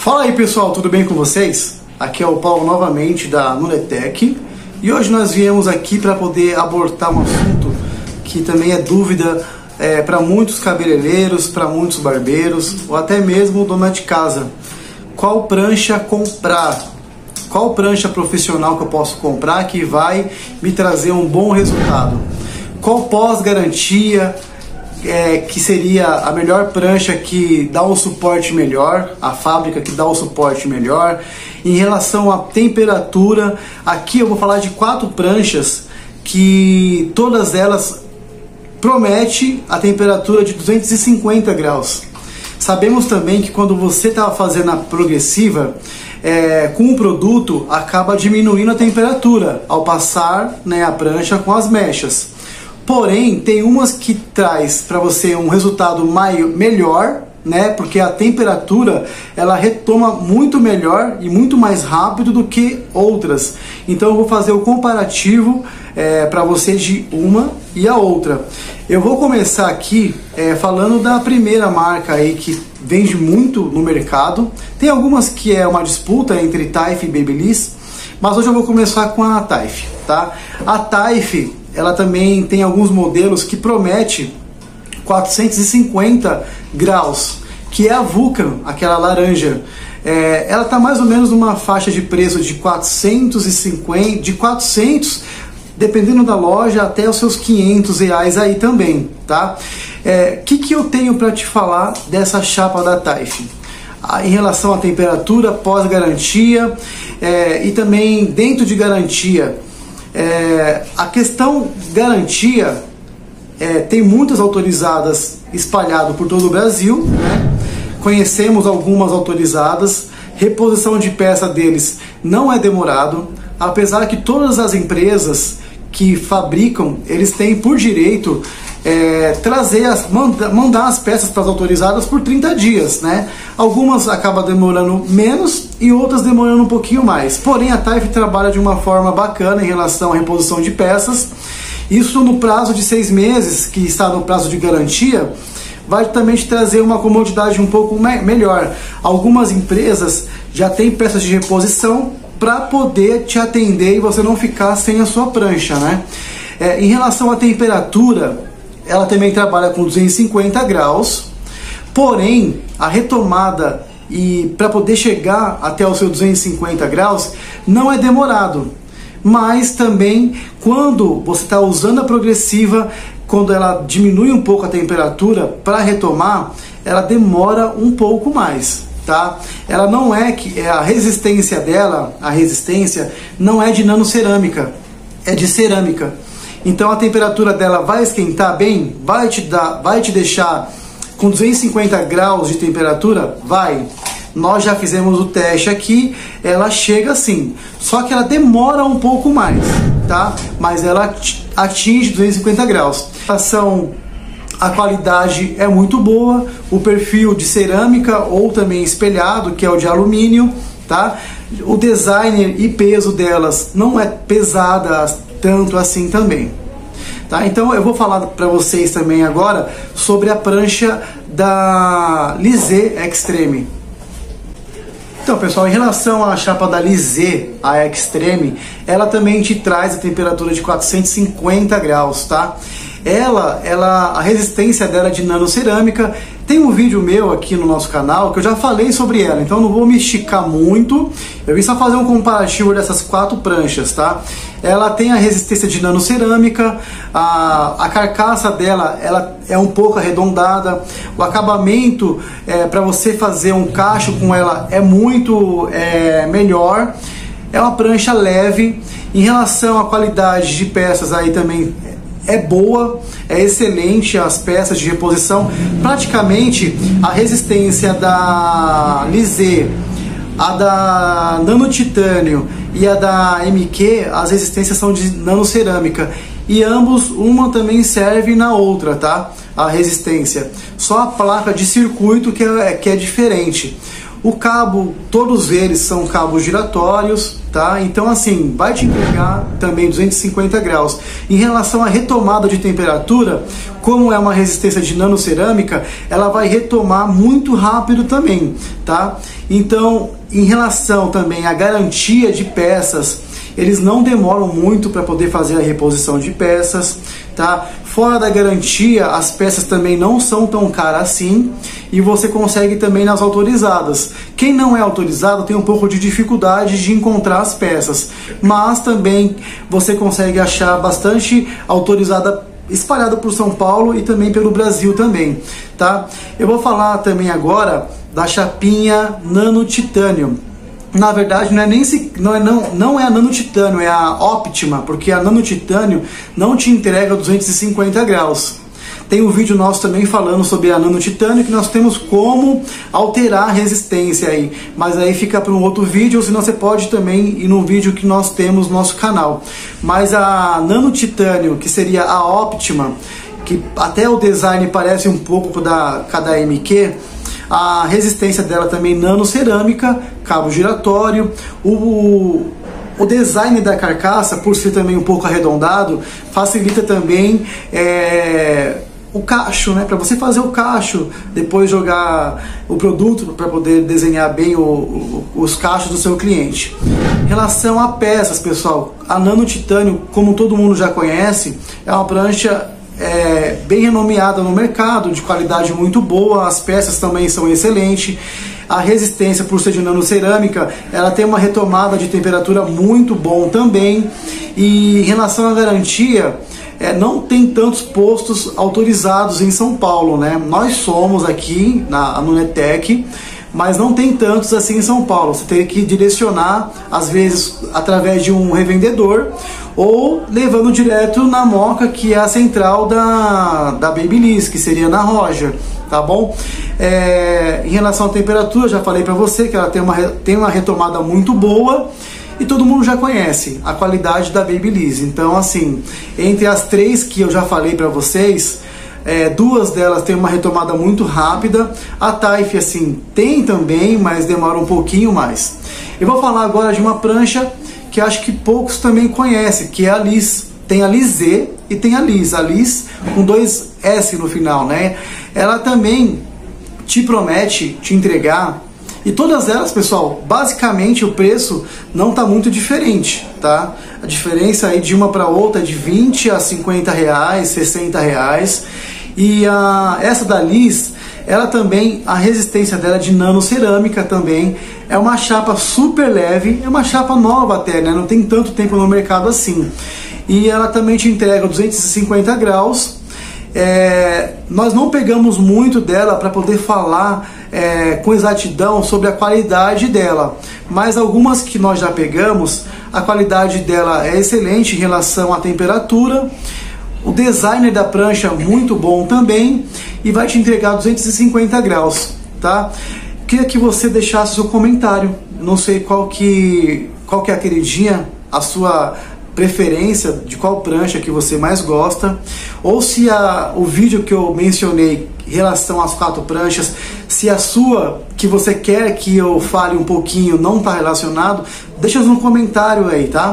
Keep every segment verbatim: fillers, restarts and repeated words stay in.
Fala aí pessoal, tudo bem com vocês? Aqui é o Paulo novamente da Nunetec e hoje nós viemos aqui para poder abordar um assunto que também é dúvida é, para muitos cabeleireiros, para muitos barbeiros ou até mesmo dona de casa. Qual prancha comprar? Qual prancha profissional que eu posso comprar que vai me trazer um bom resultado? Qual pós-garantia é, que seria a melhor prancha que dá um suporte melhor, a fábrica que dá um suporte melhor? Em relação à temperatura, aqui eu vou falar de quatro pranchas que todas elas prometem a temperatura de duzentos e cinquenta graus. Sabemos também que quando você está fazendo a progressiva, é, com o produto acaba diminuindo a temperatura ao passar, né, a prancha com as mechas. Porém, tem umas que traz para você um resultado maior, melhor, né? Porque a temperatura ela retoma muito melhor e muito mais rápido do que outras. Então eu vou fazer o comparativo é, para você de uma e a outra. Eu vou começar aqui é, falando da primeira marca aí que vende muito no mercado. Tem algumas que é uma disputa entre Taiff e Babyliss, mas hoje eu vou começar com a Taiff, tá? A Taiff ela também tem alguns modelos que promete quatrocentos e cinquenta graus, que é a Vulcan, aquela laranja. É, ela está mais ou menos numa faixa de preço de quatrocentos e cinquenta, de quatrocentos, dependendo da loja, até os seus quinhentos reais aí também, tá? É, que que eu tenho para te falar dessa chapa da Taiff? Em relação à temperatura, pós-garantia é, e também dentro de garantia. É, a questão garantia é, tem muitas autorizadas espalhadas por todo o Brasil, né? Conhecemos algumas autorizadas, reposição de peça deles não é demorado, apesar que todas as empresas que fabricam, eles têm por direito é, trazer as, manda, mandar as peças para as autorizadas por trinta dias, né? Algumas acabam demorando menos e outras demorando um pouquinho mais. Porém, a Taiff trabalha de uma forma bacana em relação à reposição de peças. Isso no prazo de seis meses, que está no prazo de garantia, vai também te trazer uma comodidade um pouco me melhor. Algumas empresas já têm peças de reposição para poder te atender e você não ficar sem a sua prancha, né? É, em relação à temperatura, ela também trabalha com duzentos e cinquenta graus, porém a retomada e para poder chegar até o seu duzentos e cinquenta graus não é demorado, mas também quando você está usando a progressiva, quando ela diminui um pouco a temperatura para retomar, ela demora um pouco mais. Tá? Ela não é que a resistência dela, a resistência não é de nanocerâmica, é de cerâmica. Então a temperatura dela vai esquentar bem, vai te dar, vai te deixar com duzentos e cinquenta graus de temperatura, vai. Nós já fizemos o teste aqui, ela chega assim, só que ela demora um pouco mais, tá? Mas ela atinge duzentos e cinquenta graus. São A qualidade é muito boa, o perfil de cerâmica ou também espelhado, que é o de alumínio, tá? O design e peso delas não é pesada tanto assim também, tá? Então eu vou falar para vocês também agora sobre a prancha da Lizê Extreme. Então pessoal, em relação à chapa da Lizê, a Extreme, ela também te traz a temperatura de quatrocentos e cinquenta graus, tá? Ela, ela, a resistência dela é de nanocerâmica. Tem um vídeo meu aqui no nosso canal que eu já falei sobre ela, então não vou me esticar muito. Eu vim só fazer um comparativo dessas quatro pranchas, tá? Ela tem a resistência de nanocerâmica, a, a carcaça dela ela é um pouco arredondada, o acabamento é, para você fazer um cacho com ela é muito é, melhor. É uma prancha leve. Em relação à qualidade de peças aí também é boa, é excelente as peças de reposição. Praticamente a resistência da Lizê, a da Nano Titânio e a da M Q, as resistências são de nanocerâmica. E ambos, uma também serve na outra, tá? A resistência. Só a placa de circuito que é, que é diferente. O cabo, todos eles são cabos giratórios, tá? Então assim, vai te entregar também duzentos e cinquenta graus. Em relação à retomada de temperatura, como é uma resistência de nanocerâmica, ela vai retomar muito rápido também, tá? Então, em relação também à garantia de peças, eles não demoram muito para poder fazer a reposição de peças, tá? Fora da garantia, as peças também não são tão caras assim, e você consegue também nas autorizadas. Quem não é autorizado tem um pouco de dificuldade de encontrar as peças, mas também você consegue achar bastante autorizada espalhada por São Paulo e também pelo Brasil também, tá? Eu vou falar também agora da chapinha Nano Titânio. Na verdade, não é nem se, não é não, não é a Nano Titânio, é a Optima, porque a Nano Titânio não te entrega duzentos e cinquenta graus. Tem um vídeo nosso também falando sobre a Nano Titânio, que nós temos como alterar a resistência aí, mas aí fica para um outro vídeo, ou senão você pode também ir num vídeo que nós temos no nosso canal. Mas a Nano Titânio, que seria a Optima, que até o design parece um pouco da K D M Q, a resistência dela também nanocerâmica, cabo giratório, o, o design da carcaça, por ser também um pouco arredondado, facilita também é, o cacho, né? Para você fazer o cacho, depois jogar o produto para poder desenhar bem o, o, os cachos do seu cliente. Em relação a peças, pessoal, a Nano Titânio, como todo mundo já conhece, é uma prancha É, bem renomeada no mercado, de qualidade muito boa, as peças também são excelentes, a resistência por ser de nanocerâmica, ela tem uma retomada de temperatura muito bom também, e em relação à garantia, é, não tem tantos postos autorizados em São Paulo, né? Nós somos aqui na Nunetec, mas não tem tantos assim em São Paulo, você tem que direcionar, às vezes através de um revendedor, ou levando direto na Moca, que é a central da, da Babyliss, que seria na Roger, tá bom? É, em relação à temperatura, já falei para você que ela tem uma, tem uma retomada muito boa, e todo mundo já conhece a qualidade da Babyliss. Então assim, entre as três que eu já falei para vocês, É, duas delas tem uma retomada muito rápida, a Taiff assim tem também, mas demora um pouquinho mais. Eu vou falar agora de uma prancha que acho que poucos também conhecem, que é a Lizze. Tem a Lizê e tem a Lizze, a Lizze com dois S no final, né? Ela também te promete te entregar, e todas elas, pessoal, basicamente o preço não tá muito diferente, tá? A diferença aí de uma para outra é de vinte a cinquenta reais, sessenta reais. E a, essa da Lizze, ela também, a resistência dela é de nanocerâmica também, é uma chapa super leve, é uma chapa nova até, né? Não tem tanto tempo no mercado assim. E ela também te entrega duzentos e cinquenta graus. É, nós não pegamos muito dela para poder falar é, com exatidão sobre a qualidade dela, mas algumas que nós já pegamos, a qualidade dela é excelente em relação à temperatura, o design da prancha é muito bom também, e vai te entregar duzentos e cinquenta graus, tá? Queria que você deixasse seu comentário, não sei qual que, qual que é a queridinha, a sua preferência, de qual prancha que você mais gosta, ou se a, o vídeo que eu mencionei em relação às quatro pranchas, se a sua que você quer que eu fale um pouquinho não está relacionado, deixa um comentário aí, tá?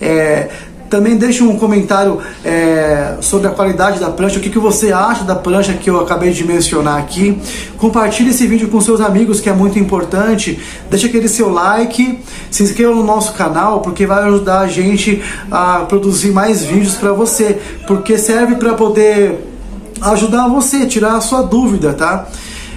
É, também deixa um comentário é, sobre a qualidade da prancha, o que, que você acha da prancha que eu acabei de mencionar aqui. Compartilhe esse vídeo com seus amigos, que é muito importante. Deixa aquele seu like, se inscreva no nosso canal, porque vai ajudar a gente a produzir mais vídeos para você, porque serve para poder ajudar você, tirar a sua dúvida, tá?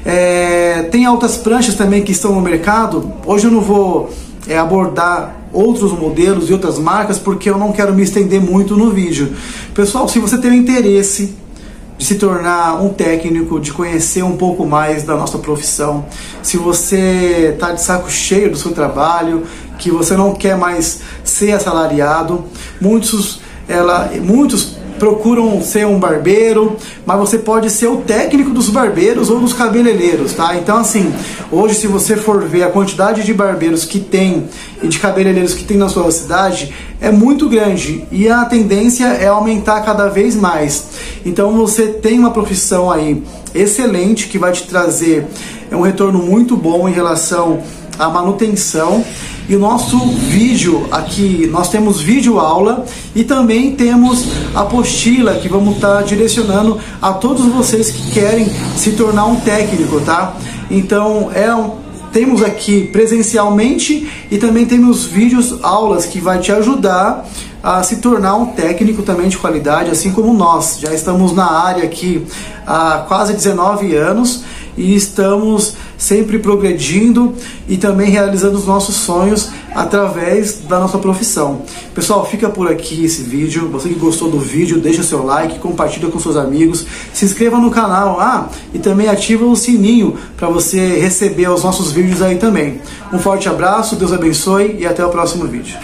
É, tem outras pranchas também que estão no mercado. Hoje eu não vou é, abordar outros modelos e outras marcas, porque eu não quero me estender muito no vídeo. Pessoal, se você tem o interesse de se tornar um técnico, de conhecer um pouco mais da nossa profissão, se você está de saco cheio do seu trabalho, que você não quer mais ser assalariado, muitos, ela, muitos procuram ser um barbeiro, mas você pode ser o técnico dos barbeiros ou dos cabeleireiros, tá? Então, assim, hoje se você for ver a quantidade de barbeiros que tem e de cabeleireiros que tem na sua cidade, é muito grande e a tendência é aumentar cada vez mais. Então você tem uma profissão aí excelente que vai te trazer um retorno muito bom em relação à manutenção. E o nosso vídeo aqui, nós temos vídeo aula e também temos apostila que vamos estar direcionando a todos vocês que querem se tornar um técnico, tá? Então é um, temos aqui presencialmente e também temos vídeos aulas que vai te ajudar a se tornar um técnico também de qualidade, assim como nós. Já estamos na área aqui há quase dezenove anos e estamos sempre progredindo e também realizando os nossos sonhos através da nossa profissão. Pessoal, fica por aqui esse vídeo. Você que gostou do vídeo, deixa seu like, compartilha com seus amigos, se inscreva no canal ah, e também ativa o sininho para você receber os nossos vídeos aí também. Um forte abraço, Deus abençoe e até o próximo vídeo.